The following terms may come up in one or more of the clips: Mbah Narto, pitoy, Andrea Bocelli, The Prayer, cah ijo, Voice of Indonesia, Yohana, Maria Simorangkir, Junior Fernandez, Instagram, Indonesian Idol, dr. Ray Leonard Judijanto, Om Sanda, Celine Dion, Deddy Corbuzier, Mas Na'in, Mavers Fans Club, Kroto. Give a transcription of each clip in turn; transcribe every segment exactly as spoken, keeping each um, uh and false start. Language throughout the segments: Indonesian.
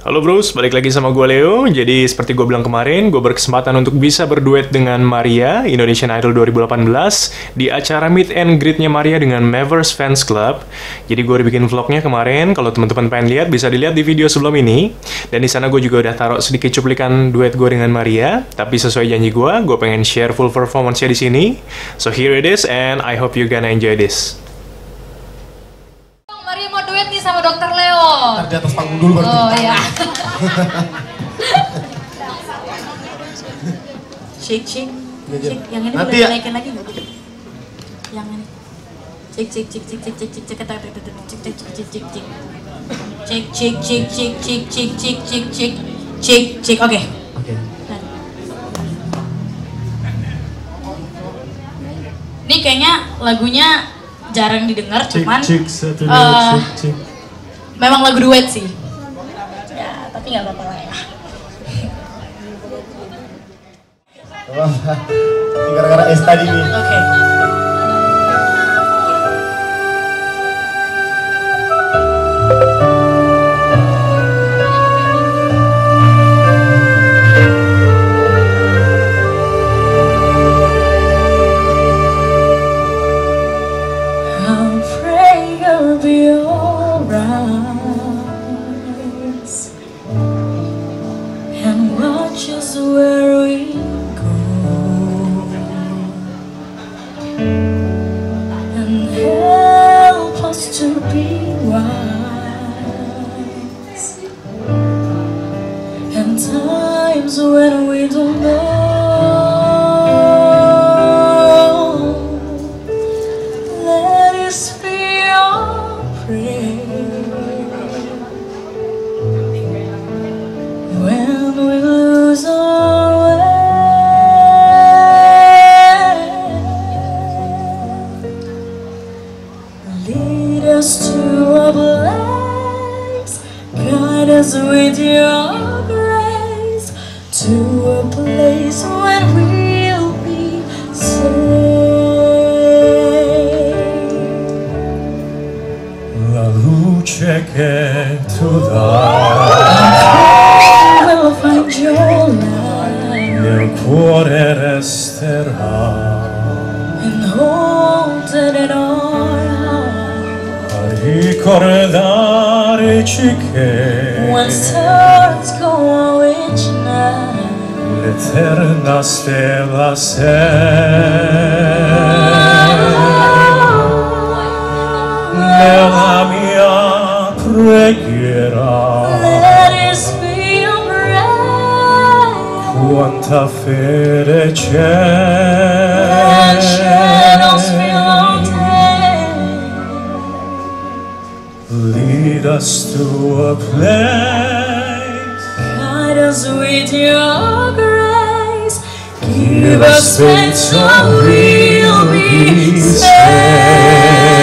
Halo bros, balik lagi sama gue Leo. Jadi seperti gue bilang kemarin, gue berkesempatan untuk bisa berduet dengan Maria, Indonesian Idol dua ribu delapan belas, di acara meet and greet-nya Maria dengan Mavers Fans Club. Jadi gue udah bikin vlognya kemarin, kalau teman-teman pengen lihat bisa dilihat di video sebelum ini. Dan di sana gue juga udah taruh sedikit cuplikan duet gue dengan Maria, tapi sesuai janji gue, gue pengen share full performance-nya di sini. So here it is and I hope you gonna enjoy this. Sama dokter Leo. Ntar di atas panggung dulu baru. Oh iya. Cik cik. Cik yang ini boleh dinaikin lagi enggak? Yang ini. Cik cik cik cik cik cik cik cik cik cik. Cik cik cik cik cik cik cik cik cik cik cik. Oke. Oke. Ini kayaknya lagunya jarang didengar, cuman memang lagu duet sih. Ya, tapi nggak apa-apa lah ya. Ini gara-gara es tadi nih. Oke. When we don't know, let us be our prayer. When we lose our way, lead us to a place, guide us with your grace. To a place where we'll be safe. La luce che tu dai, we'll find your light. Nel cuore resterà, and hold it in our heart. A ricordarci che when stars go on each night, l'eterna stella sei nella mia preghiera. Let us be your prayer. Quanta fede c'è. Let shadows belong to you. Lead us to a place, guide us with your grace. Give us faith so we'll be saved.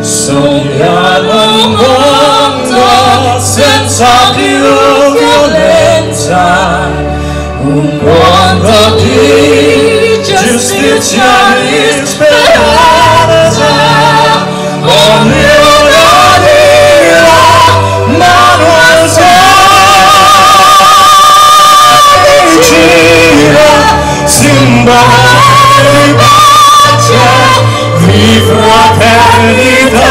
Sogniamo un mondo senza violenza, un mondo di giustizia e speranza. Ognuno dirà mano al cielo. Simbari pace, di fraternità.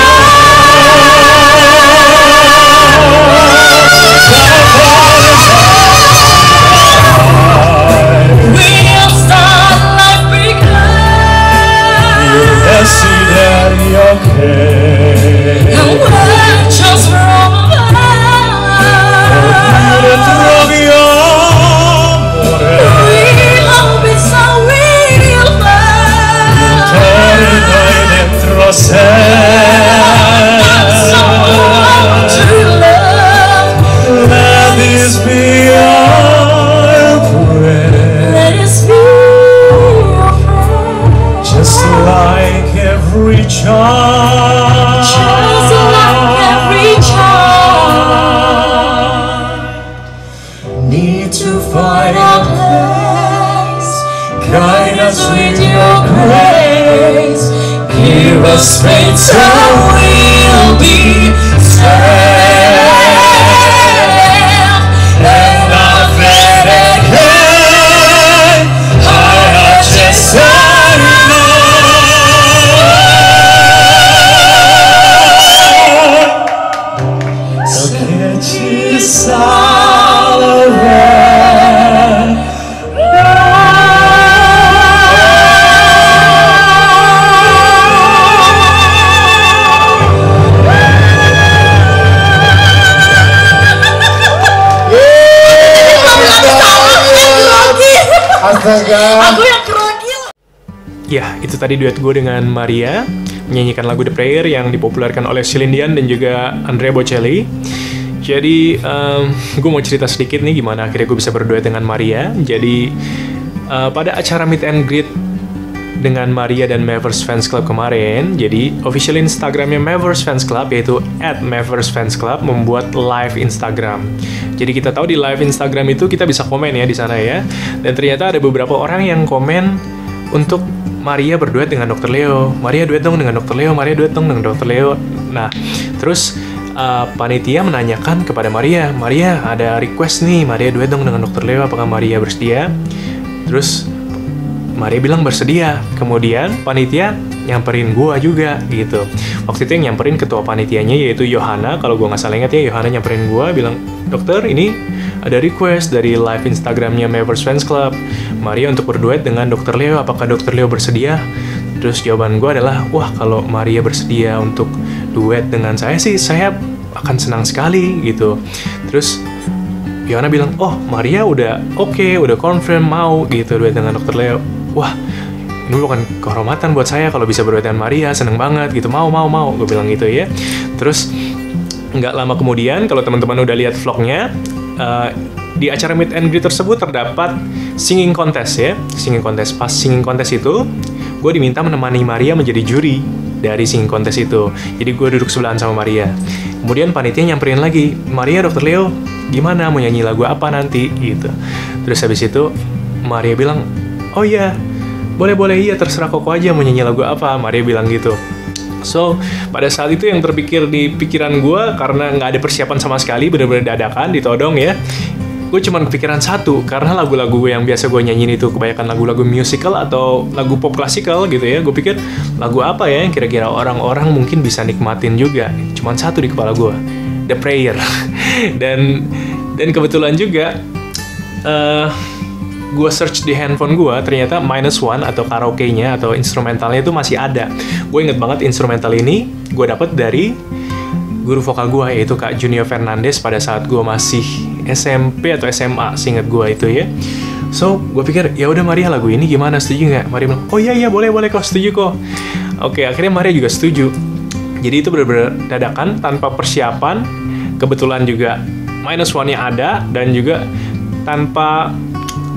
We'll start life because you desiderio che non faccio sfruttare. Give us faith so we'll be Aku yang keragil. Ya, itu tadi duet gue dengan Maria menyanyikan lagu The Prayer yang dipopulerkan oleh Celine Dion dan juga Andrea Bocelli. Jadi, um, gue mau cerita sedikit nih gimana akhirnya gue bisa berduet dengan Maria. Jadi, uh, pada acara meet and greet dengan Maria dan Mavers Fans Club kemarin, jadi official Instagramnya Mavers Fans Club yaitu at mavers fans club membuat live Instagram. Jadi kita tahu di live Instagram itu kita bisa komen ya di sana ya. Dan ternyata ada beberapa orang yang komen untuk Maria berduet dengan dokter Leo. Maria duet dong dengan dokter Leo. Maria duet dong dengan dokter Leo. Nah, terus Uh, panitia menanyakan kepada Maria, Maria ada request nih, Maria duet dong dengan dokter Leo, apakah Maria bersedia? Terus Maria bilang bersedia. Kemudian panitia nyamperin gua juga gitu. Waktu itu yang nyamperin ketua panitianya yaitu Yohana, kalau gua nggak salah ingat ya, Yohana nyamperin gua bilang, dokter ini ada request dari live Instagramnya Mavers Fans Club, Maria untuk berduet dengan dokter Leo, apakah dokter Leo bersedia? Terus jawaban gue adalah, wah kalau Maria bersedia untuk duet dengan saya sih, saya akan senang sekali gitu. Terus Yohana bilang, oh Maria udah oke, okay, udah confirm mau gitu duet dengan dokter Leo. Wah ini bukan kehormatan buat saya kalau bisa berduet dengan Maria, seneng banget gitu, mau mau mau, gue bilang gitu ya. Terus nggak lama kemudian, kalau teman-teman udah lihat vlognya, uh, di acara meet and greet tersebut terdapat singing contest ya, singing contest. Pas singing contest itu, gue diminta menemani Maria menjadi juri dari singing contest itu. Jadi gue duduk sebelahan sama Maria. Kemudian panitia nyamperin lagi, Maria dokter Leo, gimana mau nyanyi lagu apa nanti gitu. Terus habis itu Maria bilang, oh iya, boleh boleh iya terserah koko aja mau nyanyi lagu apa. Maria bilang gitu. So, pada saat itu yang terpikir di pikiran gue, karena nggak ada persiapan sama sekali, bener-bener dadakan, ditodong ya, gue cuman kepikiran satu, karena lagu-lagu gue yang biasa gue nyanyiin itu kebanyakan lagu-lagu musical atau lagu pop klasikal gitu ya. Gue pikir, lagu apa ya yang kira-kira orang-orang mungkin bisa nikmatin juga. Cuman satu di kepala gue, The Prayer. Dan dan kebetulan juga, uh, gue search di handphone gue, ternyata minus one atau karaoke-nya atau instrumentalnya itu masih ada. Gue inget banget instrumental ini gue dapet dari guru vokal gue, yaitu Kak Junior Fernandez pada saat gue masih S M P atau S M A, seinget gue itu ya. So, gue pikir, ya udah Maria lagu ini gimana, setuju nggak? Maria bilang, oh iya iya boleh boleh kok, setuju kok. Oke, akhirnya Maria juga setuju. Jadi itu bener-bener dadakan, tanpa persiapan, kebetulan juga minus one-nya ada, dan juga tanpa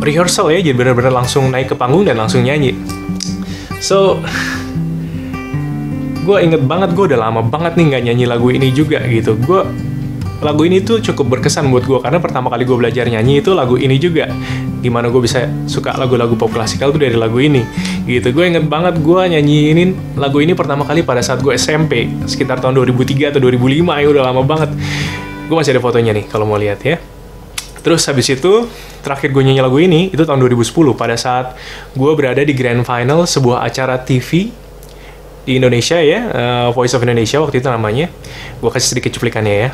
rehearsal ya, jadi bener-bener langsung naik ke panggung dan langsung nyanyi. So, gue inget banget, gue udah lama banget nih nggak nyanyi lagu ini juga gitu. Gue lagu ini tuh cukup berkesan buat gue, karena pertama kali gue belajar nyanyi itu lagu ini juga. Gimana gue bisa suka lagu-lagu pop klasikal tuh dari lagu ini gitu. Gue inget banget gue nyanyiin lagu ini pertama kali pada saat gue S M P, sekitar tahun dua ribu tiga atau dua ribu lima ya, udah lama banget. Gue masih ada fotonya nih kalau mau lihat ya. Terus habis itu, terakhir gue nyanyi lagu ini itu tahun dua ribu sepuluh, pada saat gue berada di grand final sebuah acara T V di Indonesia ya, uh, Voice of Indonesia waktu itu namanya. Gue kasih sedikit cuplikannya ya.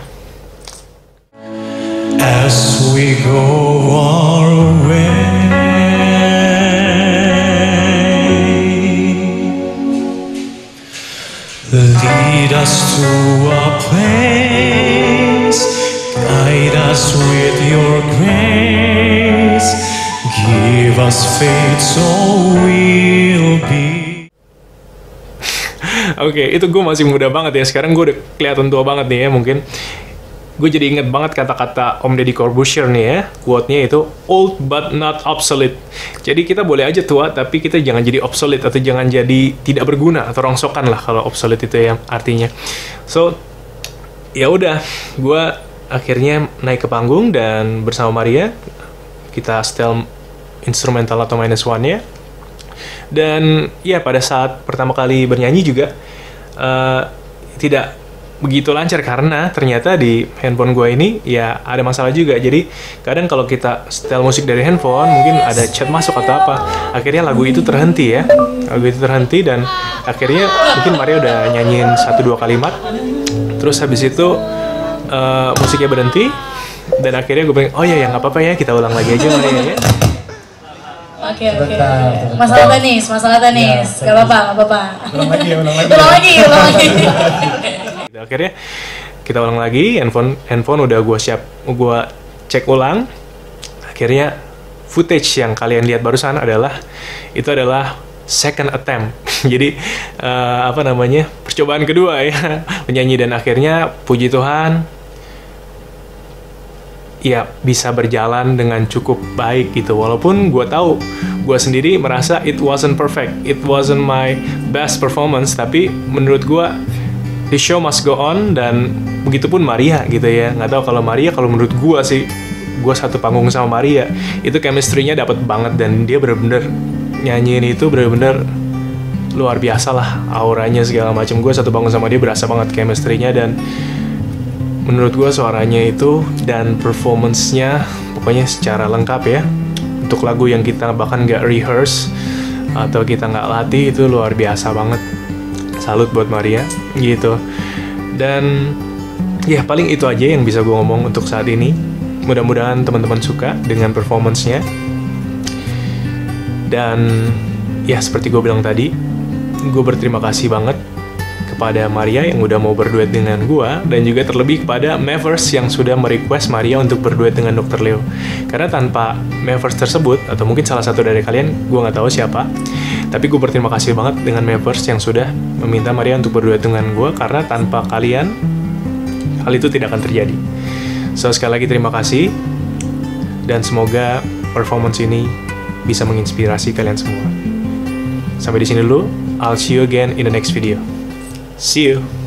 As we go our way, lead us to a place, guide us with your grace, give us faith so we'll be. Oke, okay, itu gue masih muda banget ya, sekarang gue udah kelihatan tua banget nih ya mungkin. Gue jadi inget banget kata-kata Om Deddy Corbuzier nih ya, quote-nya itu, old but not obsolete. Jadi kita boleh aja tua, tapi kita jangan jadi obsolete, atau jangan jadi tidak berguna, atau rongsokan lah kalau obsolete itu ya artinya. So, ya udah, gue akhirnya naik ke panggung, dan bersama Maria, kita setel instrumental atau minus one-nya. Dan ya pada saat pertama kali bernyanyi juga, uh, tidak begitu lancar karena ternyata di handphone gue ini ya ada masalah juga. Jadi kadang kalau kita setel musik dari handphone mungkin ada chat masuk atau apa, akhirnya lagu itu terhenti ya, lagu itu terhenti. Dan akhirnya mungkin Maria udah nyanyiin satu dua kalimat, terus habis itu uh, musiknya berhenti. Dan akhirnya gue bilang, oh ya ya nggak apa-apa ya, kita ulang lagi aja Maria ya. Oke, oke, oke. Masalah tenis, masalah tenis. Gak apa-apa, gak apa-apa. Ulang lagi, ulang lagi. Ulang lagi, ulang lagi. Akhirnya kita ulang lagi, handphone handphone udah gue siap, gue cek ulang. Akhirnya footage yang kalian lihat barusan adalah itu adalah second attempt. Jadi uh, apa namanya percobaan kedua ya menyanyi, dan akhirnya puji Tuhan ya bisa berjalan dengan cukup baik gitu. Walaupun gue tahu gue sendiri merasa it wasn't perfect, it wasn't my best performance, tapi menurut gue the show must go on. Dan begitupun Maria gitu ya. Nggak tahu kalau Maria, kalau menurut gue sih, gue satu panggung sama Maria itu chemistry-nya dapet banget, dan dia bener-bener nyanyiin itu bener-bener luar biasa lah, auranya segala macam. Gue satu bangun sama dia, berasa banget chemistry-nya, dan menurut gue suaranya itu dan performance-nya pokoknya secara lengkap ya. Untuk lagu yang kita bahkan gak rehearse atau kita gak latih itu luar biasa banget. Salut buat Maria gitu. Dan ya paling itu aja yang bisa gue ngomong untuk saat ini. Mudah-mudahan teman-teman suka dengan performance-nya. Dan ya seperti gue bilang tadi, gue berterima kasih banget kepada Maria yang udah mau berduet dengan gue, dan juga terlebih kepada Mavers yang sudah merequest Maria untuk berduet dengan dokter Leo. Karena tanpa Mavers tersebut, atau mungkin salah satu dari kalian, gue gak tahu siapa, tapi gue berterima kasih banget dengan Mavers yang sudah meminta Maria untuk berduet dengan gue, karena tanpa kalian hal itu tidak akan terjadi. So sekali lagi terima kasih, dan semoga performance ini bisa menginspirasi kalian semua. Sampai di sini dulu. I'll see you again in the next video. See you.